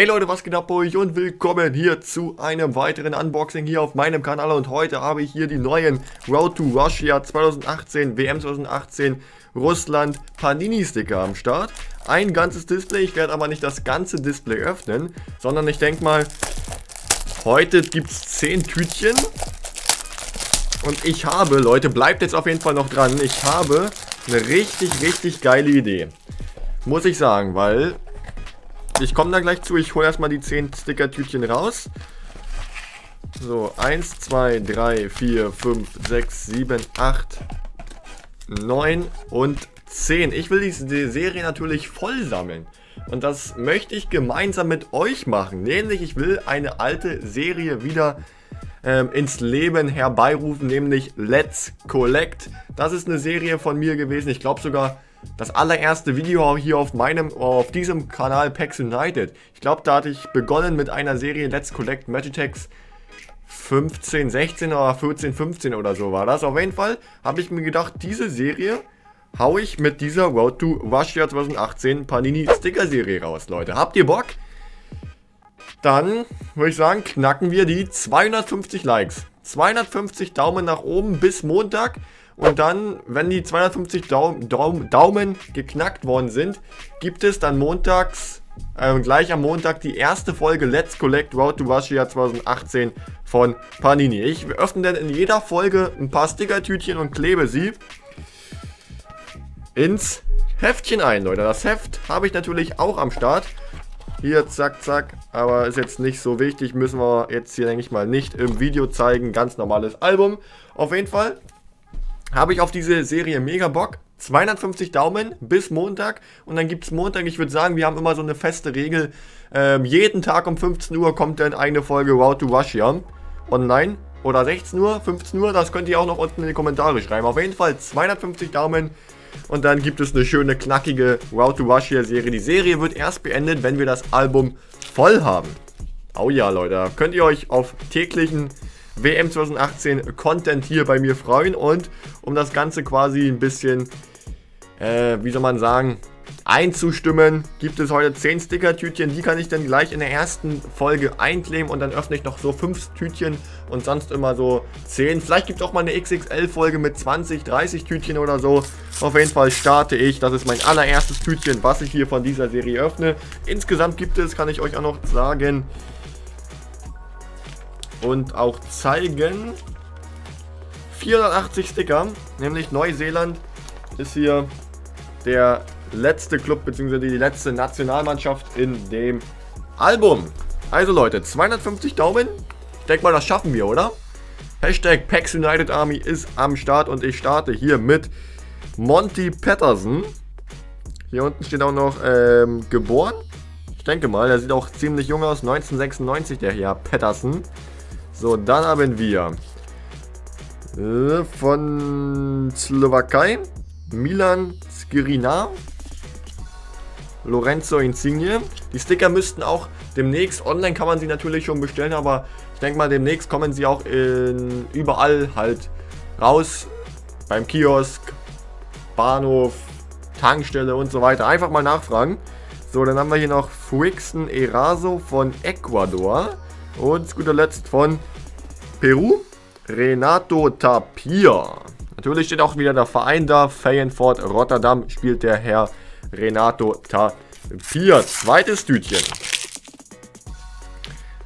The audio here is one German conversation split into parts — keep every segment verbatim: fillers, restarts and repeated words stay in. Hey Leute, was geht ab bei euch und willkommen hier zu einem weiteren Unboxing hier auf meinem Kanal. Und heute habe ich hier die neuen Road to Russia zweitausendachtzehn, W M zweitausendachtzehn, Russland Panini Sticker am Start. Ein ganzes Display, ich werde aber nicht das ganze Display öffnen, sondern ich denke mal, heute gibt es zehn Tütchen. Und ich habe, Leute, bleibt jetzt auf jeden Fall noch dran, ich habe eine richtig, richtig geile Idee. Muss ich sagen, weil... Ich komme da gleich zu, ich hole erstmal die zehn Sticker-Tütchen raus. So, eins, zwei, drei, vier, fünf, sechs, sieben, acht, neun und zehn. Ich will diese Serie natürlich voll sammeln. Und das möchte ich gemeinsam mit euch machen. Nämlich, ich will eine alte Serie wieder ähm, ins Leben herbeirufen, nämlich Let's Collect. Das ist eine Serie von mir gewesen, ich glaube sogar... Das allererste Video hier auf meinem, auf diesem Kanal Packs United. Ich glaube, da hatte ich begonnen mit einer Serie Let's Collect Magitex fünfzehn, sechzehn oder vierzehn, fünfzehn oder so war das. Auf jeden Fall habe ich mir gedacht, diese Serie haue ich mit dieser Road to Russia zweitausendachtzehn Panini Sticker Serie raus, Leute. Habt ihr Bock? Dann würde ich sagen, knacken wir die zweihundertfünfzig Likes. zweihundertfünfzig Daumen nach oben bis Montag. Und dann, wenn die zweihundertfünfzig Daum, Daum, Daumen geknackt worden sind, gibt es dann montags, äh, gleich am Montag, die erste Folge Let's Collect Road to Russia zweitausendachtzehn von Panini. Ich öffne dann in jeder Folge ein paar Stickertütchen und klebe sie ins Heftchen ein, Leute. Das Heft habe ich natürlich auch am Start. Hier, zack, zack. Aber ist jetzt nicht so wichtig. Müssen wir jetzt hier, denke ich mal, nicht im Video zeigen. Ganz normales Album. Auf jeden Fall... Habe ich auf diese Serie mega Bock. zweihundertfünfzig Daumen bis Montag. Und dann gibt es Montag, ich würde sagen, wir haben immer so eine feste Regel. Ähm, jeden Tag um fünfzehn Uhr kommt dann eine Folge Road to Russia online. Oder sechzehn Uhr, fünfzehn Uhr, das könnt ihr auch noch unten in die Kommentare schreiben. Auf jeden Fall zweihundertfünfzig Daumen. Und dann gibt es eine schöne, knackige Road to Russia Serie. Die Serie wird erst beendet, wenn wir das Album voll haben. Oh ja, Leute, da könnt ihr euch auf täglichen... W M zweitausendachtzehn Content hier bei mir freuen. Und um das Ganze quasi ein bisschen, äh, wie soll man sagen, einzustimmen, gibt es heute zehn Sticker-Tütchen. Die kann ich dann gleich in der ersten Folge einkleben und dann öffne ich noch so fünf Tütchen und sonst immer so zehn. Vielleicht gibt es auch mal eine X X L-Folge mit zwanzig, dreißig Tütchen oder so. Auf jeden Fall starte ich. Das ist mein allererstes Tütchen, was ich hier von dieser Serie öffne. Insgesamt gibt es, kann ich euch auch noch sagen... Und auch zeigen vierhundertachtzig Sticker, nämlich Neuseeland ist hier der letzte Club bzw. die letzte Nationalmannschaft in dem Album. Also Leute, zweihundertfünfzig Daumen, ich denke mal, das schaffen wir, oder? Hashtag Packs United Army ist am Start und ich starte hier mit Monty Patterson. Hier unten steht auch noch ähm, geboren. Ich denke mal, der sieht auch ziemlich jung aus, neunzehnhundertsechsundneunzig der hier, Patterson. So, dann haben wir äh, von Slowakei, Milan Skriniar, Lorenzo Insigne. Die Sticker müssten auch demnächst, online kann man sie natürlich schon bestellen, aber ich denke mal demnächst kommen sie auch in, überall halt raus, beim Kiosk, Bahnhof, Tankstelle und so weiter. Einfach mal nachfragen. So, dann haben wir hier noch Fruixen Eraso von Ecuador. Und zu guter Letzt von Peru, Renato Tapia. Natürlich steht auch wieder der Verein da, Feyenoord, Rotterdam spielt der Herr Renato Tapia. Zweites Tütchen.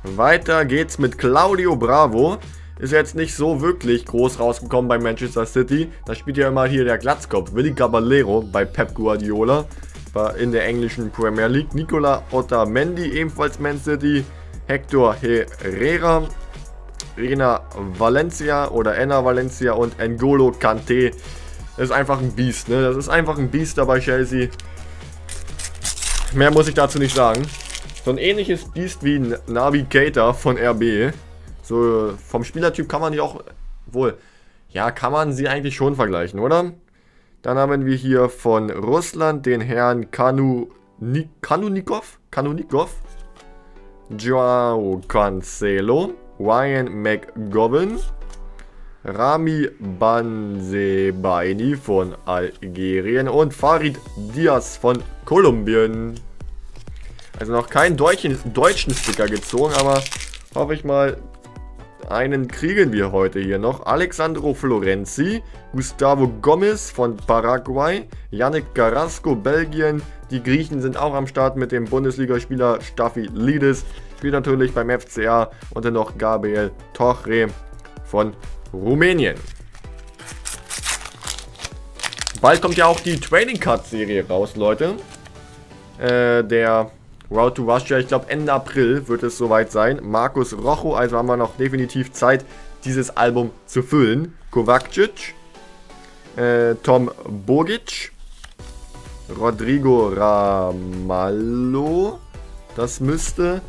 Weiter geht's mit Claudio Bravo. Ist jetzt nicht so wirklich groß rausgekommen bei Manchester City. Da spielt ja immer hier der Glatzkopf, Willi Caballero bei Pep Guardiola. War in der englischen Premier League. Nicola Otamendi, ebenfalls Man City. Hector Herrera, Rena Valencia oder Enna Valencia und Ngolo Kante. Das ist einfach ein Biest, ne? Das ist einfach ein Biest da bei Chelsea. Mehr muss ich dazu nicht sagen. So ein ähnliches Biest wie Naby Keita von R B. So vom Spielertyp kann man die auch wohl, ja, kann man sie eigentlich schon vergleichen, oder? Dann haben wir hier von Russland den Herrn Kanunikov. Kanunikov. João Cancelo, Ryan McGovern, Rami Bansebaini von Algerien und Farid Diaz von Kolumbien. Also noch keinen deutschen, deutschen Sticker gezogen, aber hoffe ich mal, einen kriegen wir heute hier noch. Alessandro Florenzi, Gustavo Gomez von Paraguay, Yannick Carrasco, Belgien. Die Griechen sind auch am Start mit dem Bundesligaspieler Staffi Lides. Spielt natürlich beim F C A. Und dann noch Gabriel Tochre von Rumänien. Bald kommt ja auch die Trading Card Serie raus, Leute. Äh, der Road to Russia, ich glaube Ende April wird es soweit sein. Markus Rochu, also haben wir noch definitiv Zeit, dieses Album zu füllen. Kovacic, äh, Tom Bogic, Rodrigo Ramallo, das müsste...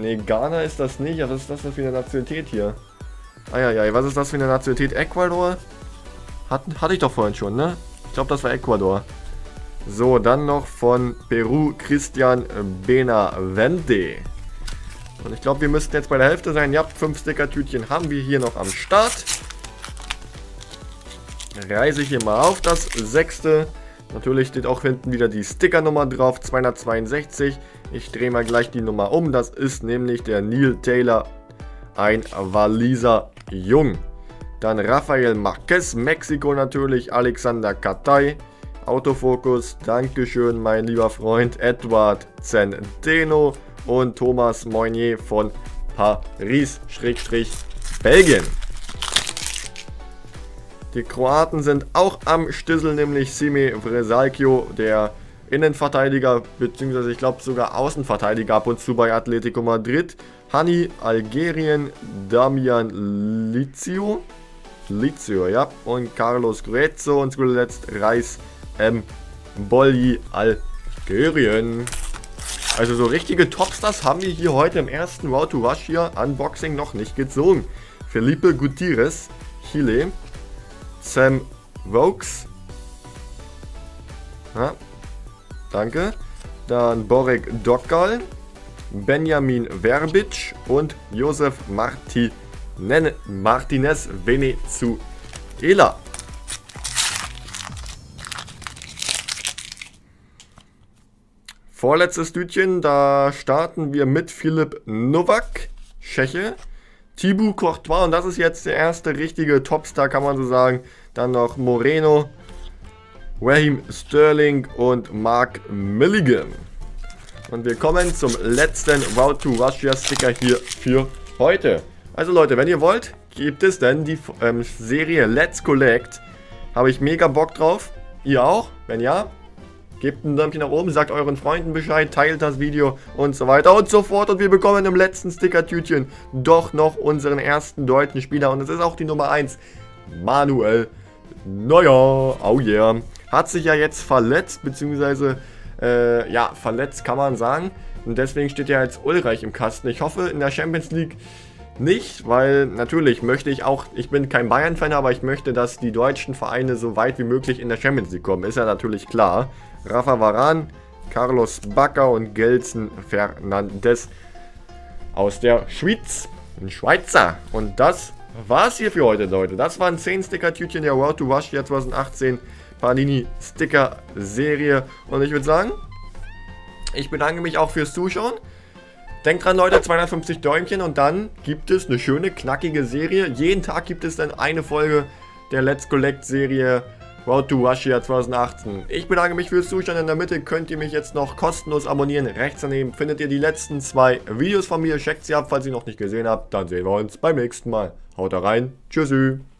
Ne, Ghana ist das nicht. Ja, was ist das denn für eine Nationalität hier? Eieiei, was ist das für eine Nationalität? Ecuador? Hat, hatte ich doch vorhin schon, ne? Ich glaube, das war Ecuador. So, dann noch von Peru Christian Benavente. Und ich glaube, wir müssten jetzt bei der Hälfte sein. Ja, fünf Sticker-Tütchen haben wir hier noch am Start. Reiße ich hier mal auf. Das sechste. Natürlich steht auch hinten wieder die Stickernummer drauf. zweihundertzweiundsechzig. Ich drehe mal gleich die Nummer um. Das ist nämlich der Neil Taylor, ein Waliser Jung. Dann Rafael Marquez, Mexiko natürlich, Alexander Katay, Autofokus, Dankeschön, mein lieber Freund, Edward Zenteno und Thomas Moynier von Paris, Schrägstrich, Belgien. Die Kroaten sind auch am Stissel, nämlich Sime Vrsaljko, der Innenverteidiger, beziehungsweise ich glaube sogar Außenverteidiger ab und zu bei Atletico Madrid. Hani, Algerien, Damian Lizio. Lizio, ja. Und Carlos Grezzo und zuletzt Reis M. Bolli, Algerien. Also so richtige Topstars haben wir hier heute im ersten Road to Russia Unboxing noch nicht gezogen. Felipe Gutierrez, Chile. Sam Vokes. Ja, danke. Dann Borek Dokal. Benjamin Verbic und Josef Martinen, Martinez Venezuela. Vorletztes Tütchen, da starten wir mit Filip Novak, Tscheche, Thibaut Courtois, und das ist jetzt der erste richtige Topstar, kann man so sagen. Dann noch Moreno, Raheem Sterling und Mark Milligan. Und wir kommen zum letzten Road to Russia Sticker hier für heute. Also Leute, wenn ihr wollt, gibt es denn die ähm, Serie Let's Collect. Habe ich mega Bock drauf. Ihr auch? Wenn ja, gebt ein Däumchen nach oben, sagt euren Freunden Bescheid, teilt das Video und so weiter und so fort. Und wir bekommen im letzten Sticker-Tütchen doch noch unseren ersten deutschen Spieler. Und es ist auch die Nummer eins, Manuel Neuer. Oh yeah. Hat sich ja jetzt verletzt, beziehungsweise... Äh, ja, verletzt kann man sagen. Und deswegen steht ja jetzt Ulreich im Kasten. Ich hoffe in der Champions League nicht, weil natürlich möchte ich auch, ich bin kein Bayern-Fan, aber ich möchte, dass die deutschen Vereine so weit wie möglich in der Champions League kommen. Ist ja natürlich klar. Rafa Varane, Carlos Bacca und Gelson Fernandes aus der Schweiz. Ein Schweizer. Und das war's hier für heute, Leute. Das waren zehn Sticker-Tütchen der Road to Russia zweitausendachtzehn. Panini Sticker Serie. Und ich würde sagen, ich bedanke mich auch fürs Zuschauen. Denkt dran, Leute, zweihundertfünfzig Däumchen und dann gibt es eine schöne, knackige Serie. Jeden Tag gibt es dann eine Folge der Let's Collect Serie Road to Russia zweitausendachtzehn. Ich bedanke mich fürs Zuschauen. In der Mitte könnt ihr mich jetzt noch kostenlos abonnieren. Rechts daneben findet ihr die letzten zwei Videos von mir. Checkt sie ab, falls ihr noch nicht gesehen habt. Dann sehen wir uns beim nächsten Mal. Haut rein. Tschüssi.